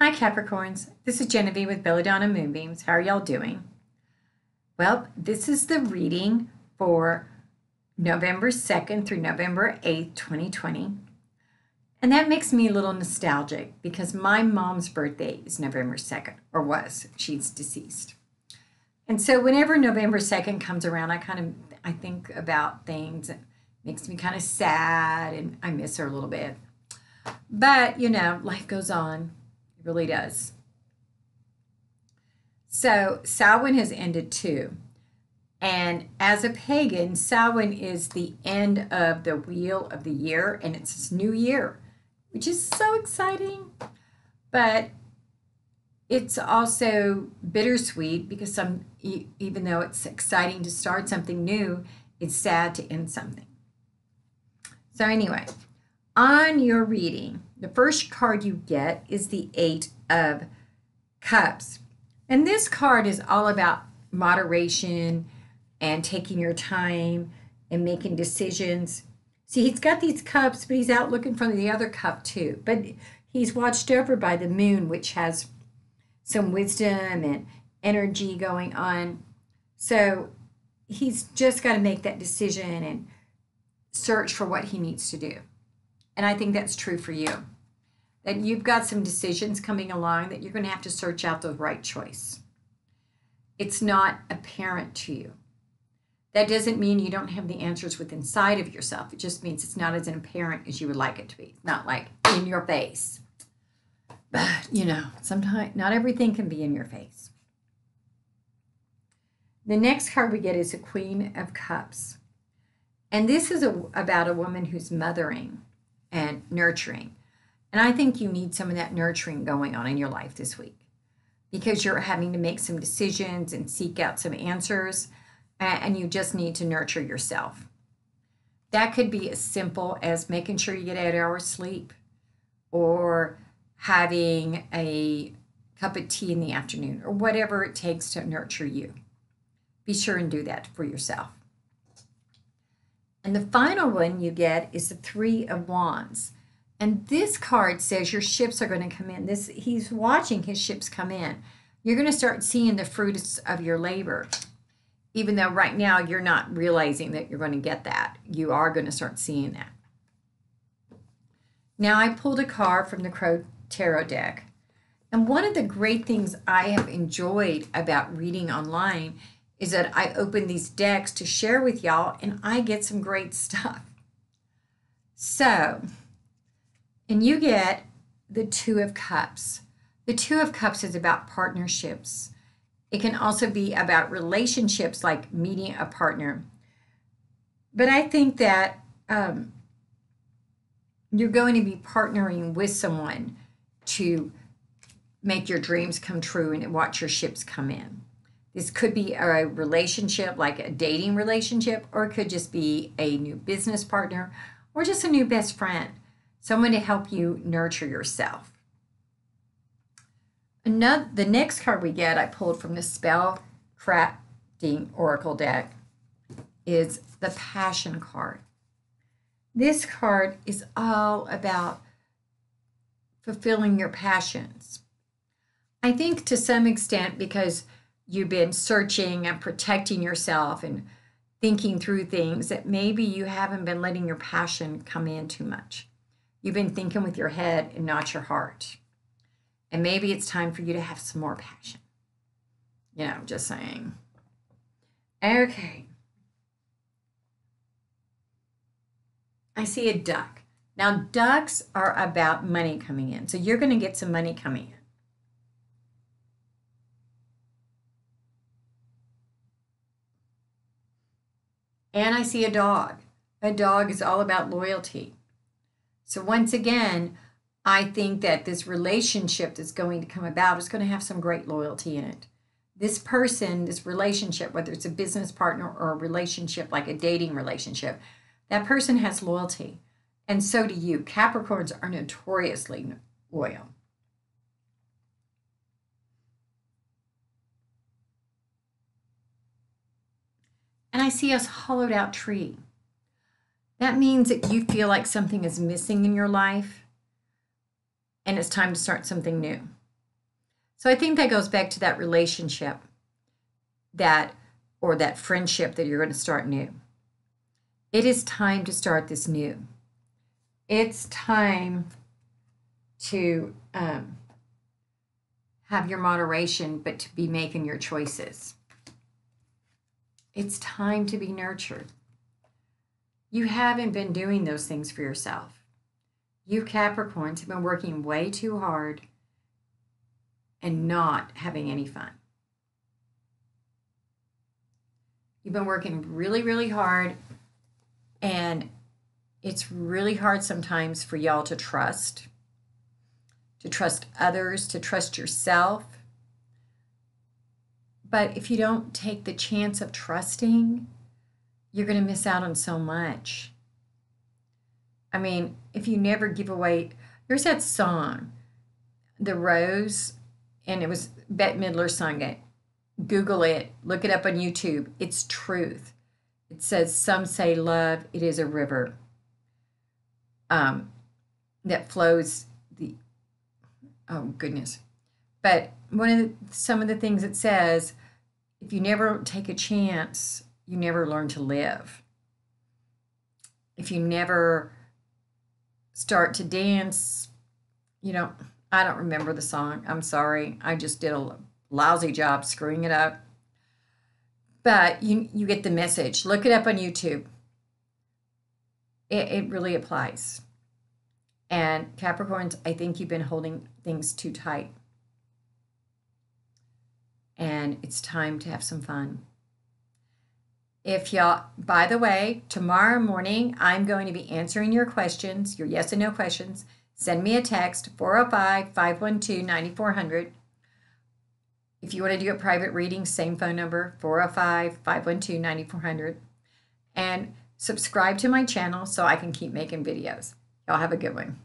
Hi Capricorns, this is Genevieve with Belladonna and Moonbeams. How are y'all doing? Well, this is the reading for November 2nd through November 8th, 2020. And that makes me a little nostalgic because my mom's birthday is November 2nd, or was. She's deceased. And so whenever November 2nd comes around, I think about things. It makes me kind of sad and I miss her a little bit. But, you know, life goes on. It really does. So Samhain has ended too. And as a pagan, Samhain is the end of the wheel of the year, and it's this new year, which is so exciting. But it's also bittersweet because even though it's exciting to start something new, it's sad to end something. So anyway, on your reading, the first card you get is the Eight of Cups. And this card is all about moderation and taking your time and making decisions. See, he's got these cups, but he's out looking for the other cup too. But he's watched over by the moon, which has some wisdom and energy going on. So he's just got to make that decision and search for what he needs to do. And I think that's true for you. That you've got some decisions coming along that you're going to have to search out the right choice. It's not apparent to you. That doesn't mean you don't have the answers within inside of yourself. It just means it's not as apparent as you would like it to be. It's not like in your face. But, you know, sometimes not everything can be in your face. The next card we get is the Queen of Cups. And this is about a woman who's mothering and nurturing. And I think you need some of that nurturing going on in your life this week, because you're having to make some decisions and seek out some answers, and you just need to nurture yourself. That could be as simple as making sure you get 8 hours sleep, or having a cup of tea in the afternoon, or whatever it takes to nurture you. Be sure and do that for yourself. And the final one you get is the Three of Wands. And this card says your ships are going to come in. He's watching his ships come in. You're going to start seeing the fruits of your labor. Even though right now you're not realizing that you're going to get that. You are going to start seeing that. Now I pulled a card from the Crow Tarot deck. And one of the great things I have enjoyed about reading online is that I open these decks to share with y'all and I get some great stuff. So... and you get the Two of Cups. The Two of Cups is about partnerships. It can also be about relationships, like meeting a partner. But I think that you're going to be partnering with someone to make your dreams come true and watch your ships come in. This could be a relationship, like a dating relationship, or it could just be a new business partner, or just a new best friend. Someone to help you nurture yourself. The next card we get, I pulled from the Spell Crafting Oracle Deck, is the Passion card. This card is all about fulfilling your passions. I think to some extent because you've been searching and protecting yourself and thinking through things, that maybe you haven't been letting your passion come in too much. You've been thinking with your head and not your heart. And maybe it's time for you to have some more passion. You know, just saying. Okay. I see a duck. Now, ducks are about money coming in. So you're going to get some money coming in. And I see a dog. A dog is all about loyalty. So once again, I think that this relationship that's going to come about is going to have some great loyalty in it. This person, this relationship, whether it's a business partner or a relationship, like a dating relationship, that person has loyalty. And so do you. Capricorns are notoriously loyal. And I see a hollowed out tree. That means that you feel like something is missing in your life and it's time to start something new. So I think that goes back to that relationship or that friendship that you're going to start new. It is time to start this new. It's time to have your moderation, but to be making your choices. It's time to be nurtured. You haven't been doing those things for yourself. You Capricorns have been working way too hard and not having any fun. You've been working really, really hard, and it's really hard sometimes for y'all to trust others, to trust yourself. But if you don't take the chance of trusting, you're going to miss out on so much. I mean, if you never give away, there's that song, The Rose, and it was Bette Midler sung it. Google it, look it up on YouTube. It's truth. It says, some say love, it is a river that flows the, oh goodness. But some of the things it says, if you never take a chance, you never learn to live. If you never start to dance, you know, I don't remember the song. I'm sorry. I just did a lousy job screwing it up. But you get the message. Look it up on YouTube. It really applies. And Capricorns, I think you've been holding things too tight. And it's time to have some fun. If y'all, by the way, tomorrow morning, I'm going to be answering your questions, your yes and no questions. Send me a text, 405-512-9400. If you want to do a private reading, same phone number, 405-512-9400. And subscribe to my channel so I can keep making videos. Y'all have a good one.